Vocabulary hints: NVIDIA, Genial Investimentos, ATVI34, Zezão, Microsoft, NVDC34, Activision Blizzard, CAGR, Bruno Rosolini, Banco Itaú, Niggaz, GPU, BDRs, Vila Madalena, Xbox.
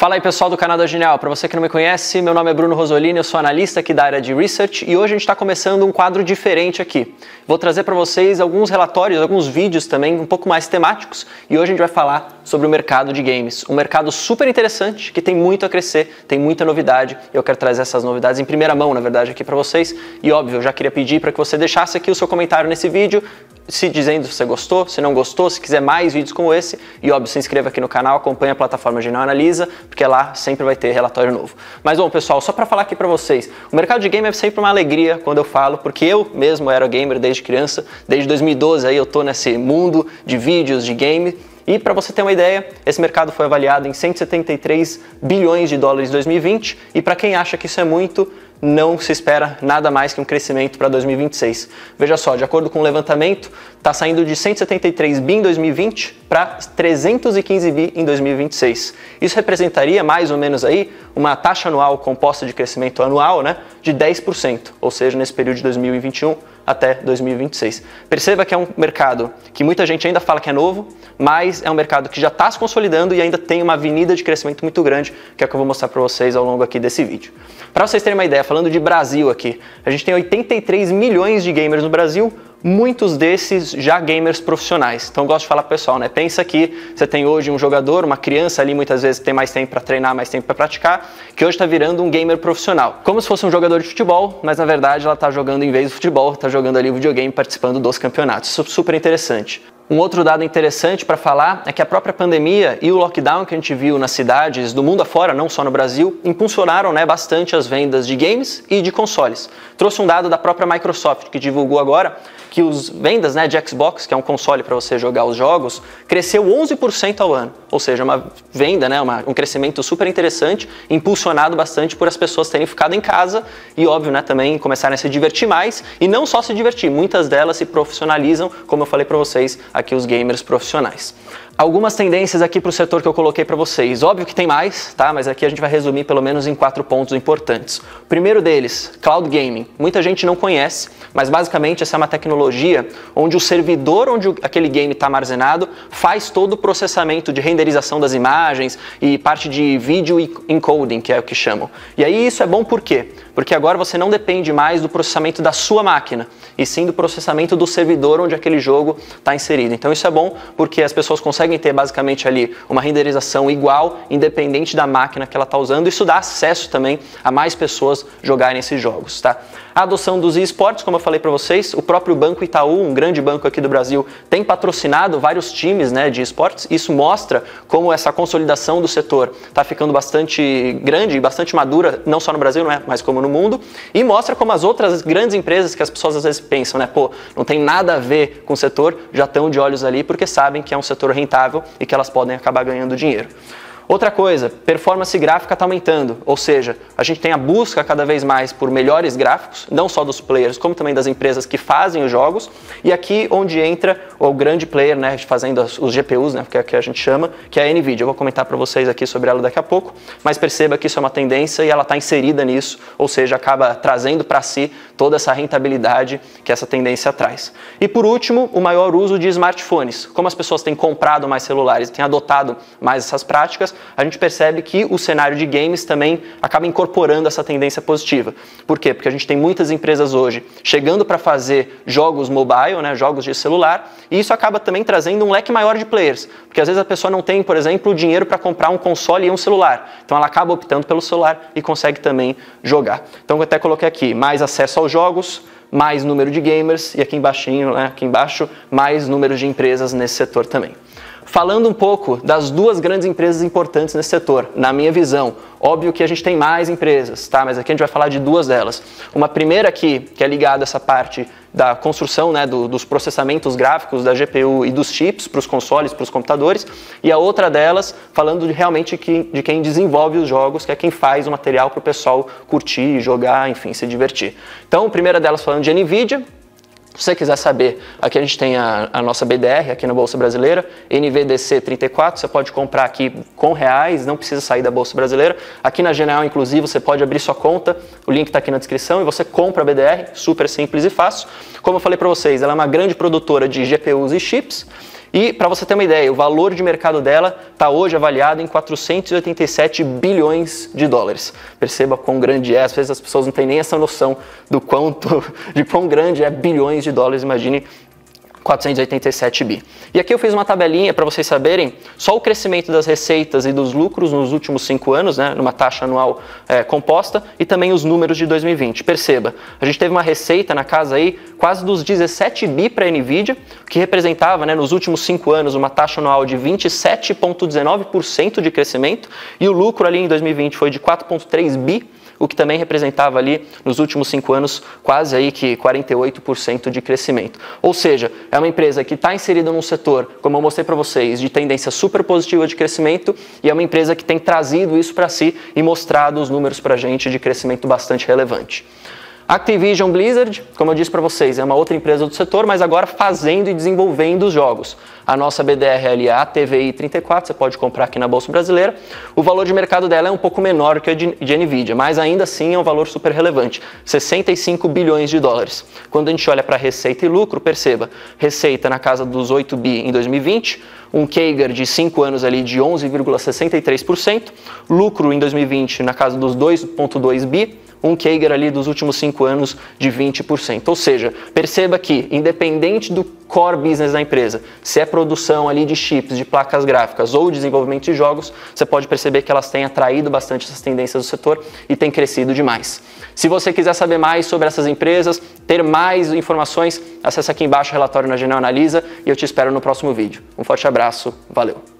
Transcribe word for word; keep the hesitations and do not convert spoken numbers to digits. Fala aí pessoal do canal da Genial, para você que não me conhece, meu nome é Bruno Rosolini, eu sou analista aqui da área de Research e hoje a gente está começando um quadro diferente aqui. Vou trazer para vocês alguns relatórios, alguns vídeos também um pouco mais temáticos e hoje a gente vai falar sobre o mercado de games. Um mercado super interessante que tem muito a crescer, tem muita novidade e eu quero trazer essas novidades em primeira mão, na verdade, aqui para vocês. E óbvio, eu já queria pedir para que você deixasse aqui o seu comentário nesse vídeo, se dizendo se você gostou, se não gostou, se quiser mais vídeos como esse. E óbvio, se inscreva aqui no canal, acompanhe a plataforma Genial Analisa, porque lá sempre vai ter relatório novo. Mas bom, pessoal, só para falar aqui para vocês, o mercado de game é sempre uma alegria quando eu falo, porque eu mesmo era gamer desde criança, desde dois mil e doze aí eu tô nesse mundo de vídeos, de game. E para você ter uma ideia, esse mercado foi avaliado em cento e setenta e três bilhões de dólares em dois mil e vinte, e para quem acha que isso é muito, não se espera nada mais que um crescimento para dois mil e vinte e seis. Veja só, de acordo com o levantamento, está saindo de cento e setenta e três bi em dois mil e vinte para trezentos e quinze bi em dois mil e vinte e seis. Isso representaria mais ou menos aí uma taxa anual composta de crescimento anual, né, de dez por cento, ou seja, nesse período de dois mil e vinte e um até dois mil e vinte e seis. Perceba que é um mercado que muita gente ainda fala que é novo, mas é um mercado que já está se consolidando e ainda tem uma avenida de crescimento muito grande, que é o que eu vou mostrar para vocês ao longo aqui desse vídeo. Para vocês terem uma ideia, falando de Brasil aqui, a gente tem oitenta e três milhões de gamers no Brasil, muitos desses já gamers profissionais. Então eu gosto de falar pro pessoal, né? Pensa que você tem hoje um jogador, uma criança ali, muitas vezes tem mais tempo para treinar, mais tempo para praticar, que hoje está virando um gamer profissional. Como se fosse um jogador de futebol, mas na verdade ela está jogando em vez do futebol, está jogando ali o videogame, participando dos campeonatos. Isso é super interessante. Um outro dado interessante para falar é que a própria pandemia e o lockdown que a gente viu nas cidades do mundo afora, não só no Brasil, impulsionaram, né, bastante as vendas de games e de consoles. Trouxe um dado da própria Microsoft, que divulgou agora que as vendas, né, de Xbox, que é um console para você jogar os jogos, cresceu onze por cento ao ano. Ou seja, uma venda, né, uma, um crescimento super interessante, impulsionado bastante por as pessoas terem ficado em casa e, óbvio, né, também começarem a se divertir mais. E não só se divertir, muitas delas se profissionalizam, como eu falei para vocês, aqui os gamers profissionais. Algumas tendências aqui para o setor que eu coloquei para vocês. Óbvio que tem mais, tá? Mas aqui a gente vai resumir pelo menos em quatro pontos importantes. O primeiro deles, cloud gaming. Muita gente não conhece, mas basicamente essa é uma tecnologia onde o servidor onde aquele game está armazenado faz todo o processamento de renderização das imagens e parte de vídeo encoding, que é o que chamam. E aí isso é bom por quê? Porque agora você não depende mais do processamento da sua máquina, e sim do processamento do servidor onde aquele jogo está inserido. Então isso é bom porque as pessoas conseguem ter basicamente ali uma renderização igual, independente da máquina que ela está usando. Isso dá acesso também a mais pessoas jogarem esses jogos, tá? A adoção dos esportes, como eu falei para vocês, o próprio Banco Itaú, um grande banco aqui do Brasil, tem patrocinado vários times, né, de esportes. Isso mostra como essa consolidação do setor está ficando bastante grande e bastante madura, não só no Brasil, não é, mas como no mundo. E mostra como as outras grandes empresas que as pessoas às vezes pensam, né, pô, não tem nada a ver com o setor, já estão de olhos ali porque sabem que é um setor rentável e que elas podem acabar ganhando dinheiro. Outra coisa, performance gráfica está aumentando, ou seja, a gente tem a busca cada vez mais por melhores gráficos, não só dos players, como também das empresas que fazem os jogos, e aqui onde entra o grande player, né, fazendo os G P Us, né, que é o que a gente chama, que é a NVIDIA. Eu vou comentar para vocês aqui sobre ela daqui a pouco, mas perceba que isso é uma tendência e ela está inserida nisso, ou seja, acaba trazendo para si toda essa rentabilidade que essa tendência traz. E por último, o maior uso de smartphones. Como as pessoas têm comprado mais celulares, têm adotado mais essas práticas, a gente percebe que o cenário de games também acaba incorporando essa tendência positiva. Por quê? Porque a gente tem muitas empresas hoje chegando para fazer jogos mobile, né, jogos de celular, e isso acaba também trazendo um leque maior de players, porque às vezes a pessoa não tem, por exemplo, o dinheiro para comprar um console e um celular, então ela acaba optando pelo celular e consegue também jogar. Então eu até coloquei aqui, mais acesso aos jogos, mais número de gamers, e aqui embaixinho, né, aqui embaixo, mais número de empresas nesse setor também. Falando um pouco das duas grandes empresas importantes nesse setor, na minha visão, óbvio que a gente tem mais empresas, tá? Mas aqui a gente vai falar de duas delas. Uma primeira aqui, que é ligada a essa parte da construção, né, do, dos processamentos gráficos da G P U e dos chips para os consoles, para os computadores, e a outra delas falando de, realmente que, de quem desenvolve os jogos, que é quem faz o material para o pessoal curtir, jogar, enfim, se divertir. Então, a primeira delas falando de NVIDIA. Se você quiser saber, aqui a gente tem a, a nossa B D R aqui na Bolsa Brasileira, N V D C trinta e quatro, você pode comprar aqui com reais, não precisa sair da Bolsa Brasileira. Aqui na Genial, inclusive, você pode abrir sua conta, o link está aqui na descrição, e você compra a B D R, super simples e fácil. Como eu falei para vocês, ela é uma grande produtora de G P Us e chips, E, para você ter uma ideia, o valor de mercado dela está hoje avaliado em quatrocentos e oitenta e sete bilhões de dólares. Perceba quão grande é, às vezes as pessoas não têm nem essa noção do quanto, de quão grande é bilhões de dólares, imagine quatrocentos e oitenta e sete bi. E aqui eu fiz uma tabelinha para vocês saberem só o crescimento das receitas e dos lucros nos últimos cinco anos, né, numa taxa anual é, composta, e também os números de dois mil e vinte. Perceba, a gente teve uma receita na casa aí quase dos dezessete bi para a NVIDIA, que representava, né, nos últimos cinco anos uma taxa anual de vinte e sete vírgula dezenove por cento de crescimento, e o lucro ali em dois mil e vinte foi de quatro vírgula três bi, o que também representava ali nos últimos cinco anos quase aí que quarenta e oito por cento de crescimento. Ou seja, é uma empresa que está inserida num setor, como eu mostrei para vocês, de tendência super positiva de crescimento, e é uma empresa que tem trazido isso para si e mostrado os números para a gente de crescimento bastante relevante. Activision Blizzard, como eu disse para vocês, é uma outra empresa do setor, mas agora fazendo e desenvolvendo os jogos. A nossa B D R ali é a A T V I trinta e quatro, você pode comprar aqui na Bolsa Brasileira. O valor de mercado dela é um pouco menor que o de NVIDIA, mas ainda assim é um valor super relevante, sessenta e cinco bilhões de dólares. Quando a gente olha para receita e lucro, perceba, receita na casa dos oito bi em dois mil e vinte, um C A G R de cinco anos ali de onze vírgula sessenta e três por cento, lucro em dois mil e vinte na casa dos dois vírgula dois bi, um C A G R ali dos últimos cinco anos de vinte por cento. Ou seja, perceba que, independente do core business da empresa, se é produção ali de chips, de placas gráficas ou desenvolvimento de jogos, você pode perceber que elas têm atraído bastante essas tendências do setor e têm crescido demais. Se você quiser saber mais sobre essas empresas, ter mais informações, acesse aqui embaixo o relatório na Genial Analisa e eu te espero no próximo vídeo. Um forte abraço, valeu!